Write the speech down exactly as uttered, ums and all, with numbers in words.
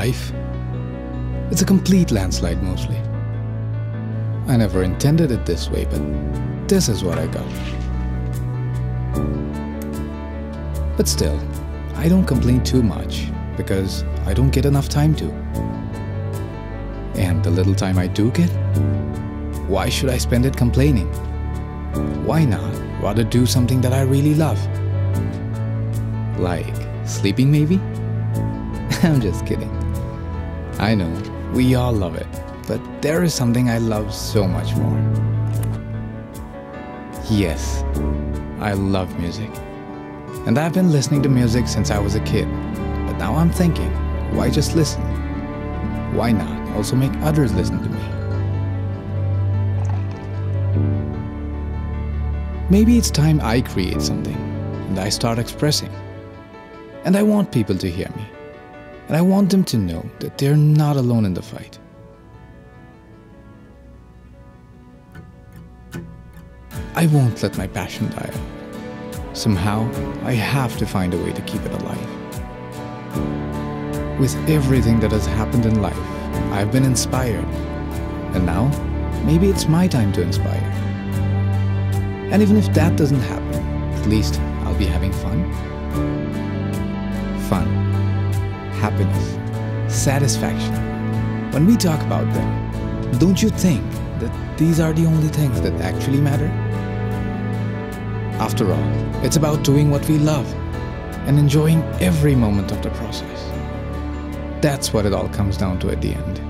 life. It's a complete landslide mostly. I never intended it this way, but this is what I got. But still, I don't complain too much because I don't get enough time to. And the little time I do get, why should I spend it complaining? Why not rather do something that I really love? Like sleeping maybe? I'm just kidding. I know, we all love it, but there is something I love so much more. Yes, I love music. And I've been listening to music since I was a kid. But now I'm thinking, why just listen? Why not also make others listen to me? Maybe it's time I create something, and I start expressing. And I want people to hear me. And I want them to know that they're not alone in the fight. I won't let my passion die out. Somehow, I have to find a way to keep it alive. With everything that has happened in life, I've been inspired. And now, maybe it's my time to inspire. And even if that doesn't happen, at least I'll be having fun. Fun, happiness, satisfaction. When we talk about them, don't you think that these are the only things that actually matter? After all, it's about doing what we love and enjoying every moment of the process. That's what it all comes down to at the end.